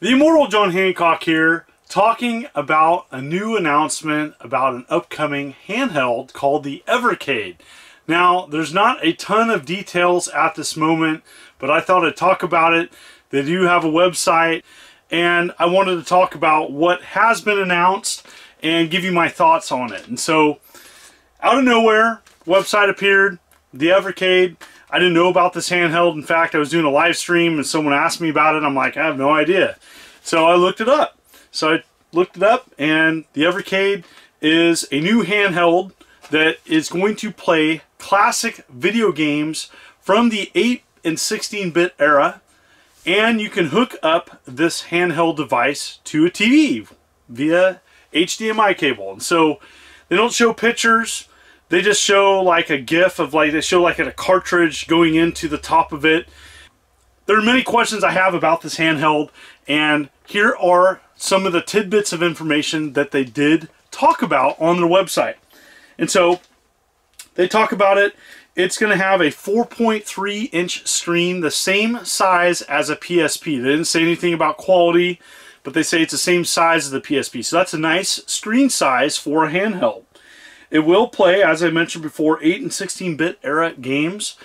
The immortal John Hancock here, talking about a new announcement about an upcoming handheld called the Evercade. Now, there's not a ton of details at this moment, but I thought I'd talk about it. They do have a website, and I wanted to talk about what has been announced and give you my thoughts on it. And so, out of nowhere, website appeared, the Evercade. I didn't know about this handheld. In fact, I was doing a live stream and someone asked me about it. I'm like, I have no idea. So I looked it up. And the Evercade is a new handheld that is going to play classic video games from the 8 and 16-bit era. And you can hook up this handheld device to a TV via HDMI cable. And so they don't show pictures. They just show like a GIF of like, they show like a cartridge going into the top of it. There are many questions I have about this handheld, and here are some of the tidbits of information that they did talk about on their website. And so they talk about it. It's going to have a 4.3 inch screen, the same size as a PSP. They didn't say anything about quality, but they say it's the same size as the PSP. So that's a nice screen size for a handheld. It will play, as I mentioned before, 8 and 16-bit era games,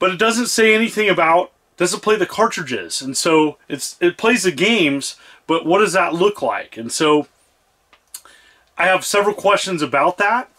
but it doesn't say anything about, doesn't play the cartridges. And so it plays the games, but what does that look like? And so I have several questions about that.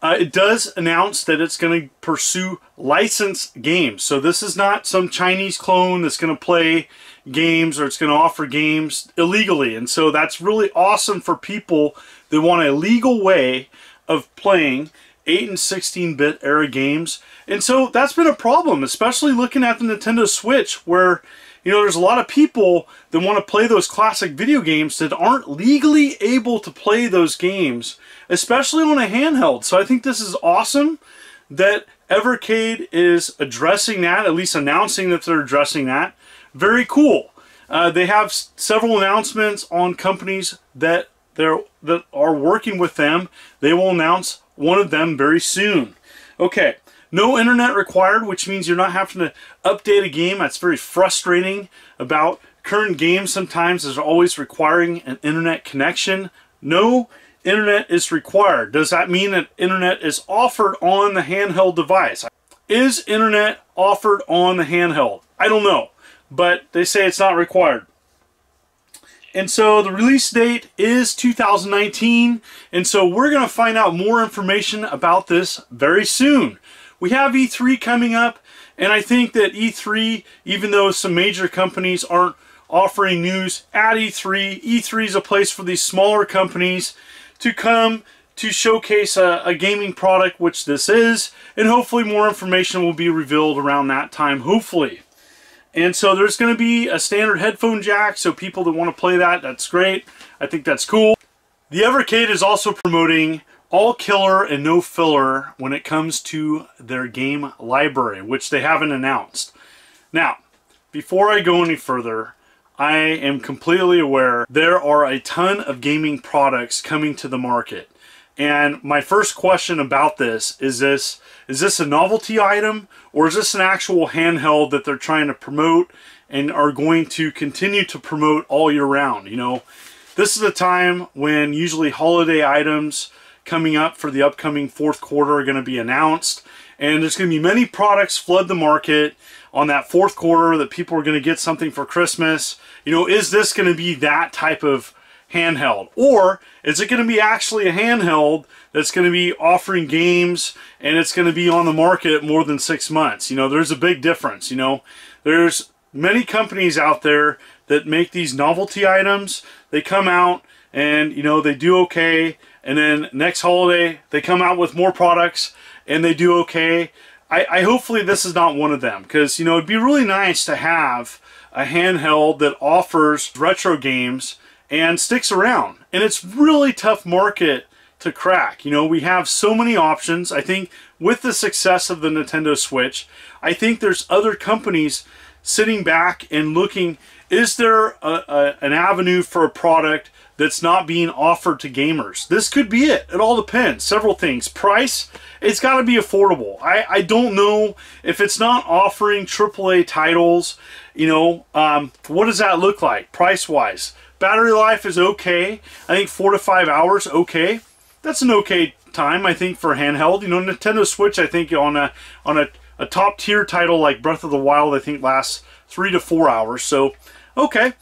It does announce that it's going to pursue licensed games. So this is not some Chinese clone that's going to play games or it's going to offer games illegally. And so that's really awesome for people that want a legal way of playing 8 and 16-bit era games. And so that's been a problem, especially looking at the Nintendo Switch, where, you know, there's a lot of people that want to play those classic video games that aren't legally able to play those games, especially on a handheld. So I think this is awesome that Evercade is addressing that, at least announcing that they're addressing that. Very cool. They have several announcements on companies that are working with them. They will announce one of them very soon. Okay, no internet required, which means you're not having to update a game. That's very frustrating about current games. Sometimes is always requiring an internet connection. No internet is required. Does that mean that internet is offered on the handheld device? Is internet offered on the handheld? I don't know, but they say it's not required. And so the release date is 2019, and so we're going to find out more information about this very soon. We have E3 coming up, and I think that E3, even though some major companies aren't offering news at E3, E3 is a place for these smaller companies to come to showcase a gaming product, which this is, and hopefully more information will be revealed around that time, hopefully. And so there's going to be a standard headphone jack, so people that want to play that, that's great. I think that's cool. The Evercade is also promoting all killer and no filler when it comes to their game library, which they haven't announced. Now, before I go any further, I am completely aware there are a ton of gaming products coming to the market. And my first question about this is this a novelty item, or is this an actual handheld that they're trying to promote and are going to continue to promote all year round? You know, this is the time when usually holiday items coming up for the upcoming fourth quarter are going to be announced, and there's going to be many products flood the market on that fourth quarter that people are going to get something for Christmas. You know, is this going to be that type of handheld, or is it going to be actually a handheld that's going to be offering games and it's going to be on the market more than 6 months? You know, there's a big difference. You know, there's many companies out there that make these novelty items. They come out and, you know, they do okay, and then next holiday they come out with more products and they do okay. I hopefully this is not one of them, because, you know, it'd be really nice to have a handheld that offers retro games and sticks around. And it's really tough market to crack. You know, we have so many options. I think with the success of the Nintendo Switch, I think there's other companies sitting back and looking, is there an avenue for a product that's not being offered to gamers? This could be it. It all depends. Several things. Price, it's got to be affordable. I don't know if it's not offering AAA titles, you know, what does that look like price-wise? Battery life is okay. I think 4 to 5 hours, okay. That's an okay time, I think, for handheld. You know, Nintendo Switch, I think, on a top-tier title like Breath of the Wild, I think, lasts 3 to 4 hours. So, okay.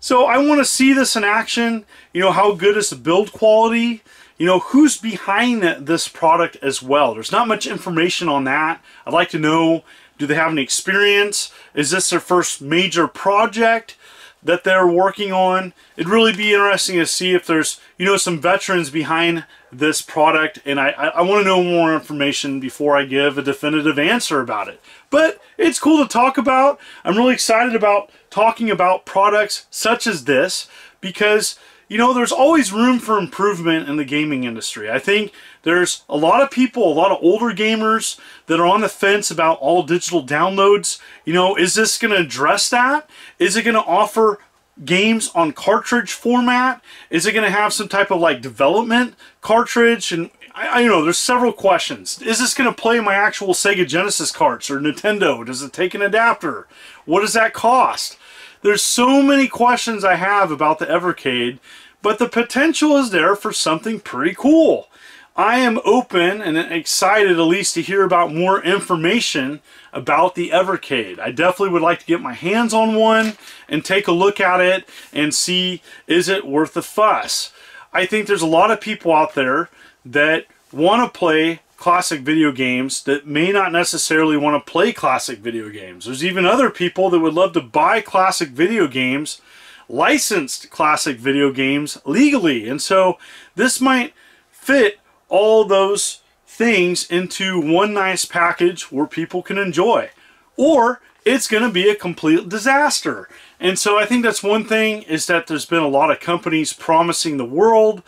So I want to see this in action. You know, how good is the build quality? You know, who's behind this product as well? There's not much information on that. I'd like to know, do they have any experience? Is this their first major project that they're working on? It'd really be interesting to see if there's, you know, some veterans behind this product. And I want to know more information before I give a definitive answer about it. But it's cool to talk about. I'm really excited about talking about products such as this because, you know, there's always room for improvement in the gaming industry. I think there's a lot of people, a lot of older gamers that are on the fence about all digital downloads. You know, is this going to address that? Is it going to offer games on cartridge format? Is it going to have some type of like development cartridge? And I you know, there's several questions. Is this going to play my actual Sega Genesis carts or Nintendo? Does it take an adapter? What does that cost? There's so many questions I have about the Evercade, but the potential is there for something pretty cool. I am open and excited at least to hear about more information about the Evercade. I definitely would like to get my hands on one and take a look at it and see, is it worth the fuss? I think there's a lot of people out there that want to play classic video games that may not necessarily want to play classic video games. There's even other people that would love to buy classic video games, licensed classic video games legally. And so this might fit all those things into one nice package where people can enjoy. Or it's going to be a complete disaster. And so I think that's one thing, is that there's been a lot of companies promising the world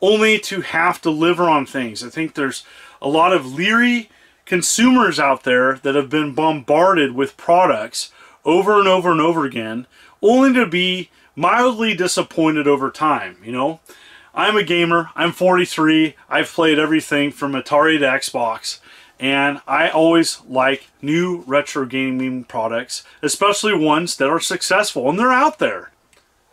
only to have to deliver on things. I think there's a lot of leery consumers out there that have been bombarded with products over and over and over again, only to be mildly disappointed over time. You know, I'm a gamer, I'm 43, I've played everything from Atari to Xbox, and I always like new retro gaming products, especially ones that are successful, and they're out there.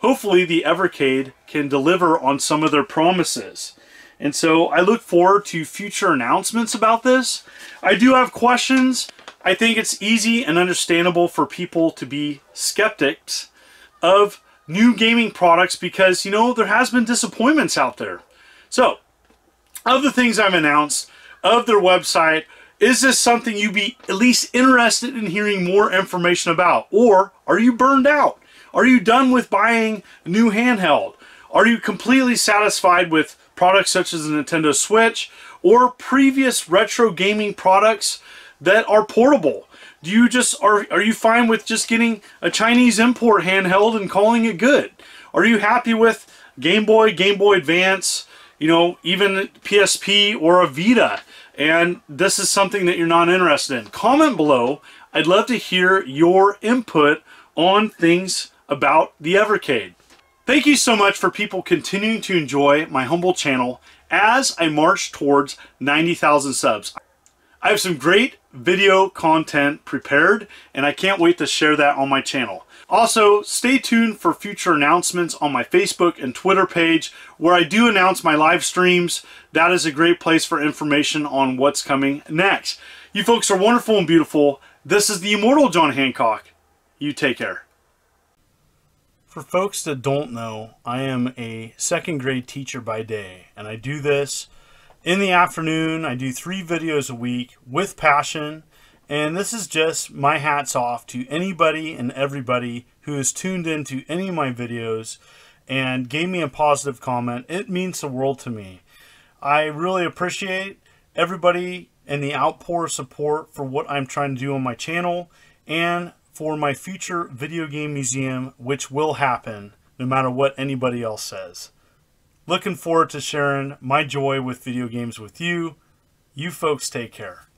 Hopefully the Evercade can deliver on some of their promises. And so I look forward to future announcements about this. I do have questions. I think it's easy and understandable for people to be skeptics of new gaming products because, you know, there has been disappointments out there. So, of the things I've announced, of their website, is this something you'd be at least interested in hearing more information about? Or are you burned out? Are you done with buying a new handheld? Are you completely satisfied with products such as the Nintendo Switch or previous retro gaming products that are portable? Do you just are you fine with just getting a Chinese import handheld and calling it good? Are you happy with Game Boy, Game Boy Advance, you know, even PSP or a Vita, and this is something that you're not interested in? Comment below. I'd love to hear your input on things about the Evercade. Thank you so much for people continuing to enjoy my humble channel as I march towards 90,000 subs. I have some great video content prepared and I can't wait to share that on my channel. Also, stay tuned for future announcements on my Facebook and Twitter page where I do announce my live streams. That is a great place for information on what's coming next. You folks are wonderful and beautiful. This is the immortal John Hancock. You take care. For folks that don't know, I am a second grade teacher by day, and I do this in the afternoon. I do 3 videos a week with passion, and this is just my hats off to anybody and everybody who has tuned into any of my videos and gave me a positive comment. It means the world to me. I really appreciate everybody and the outpour of support for what I'm trying to do on my channel and for my future video game museum, which will happen no matter what anybody else says. Looking forward to sharing my joy with video games with you. You folks take care.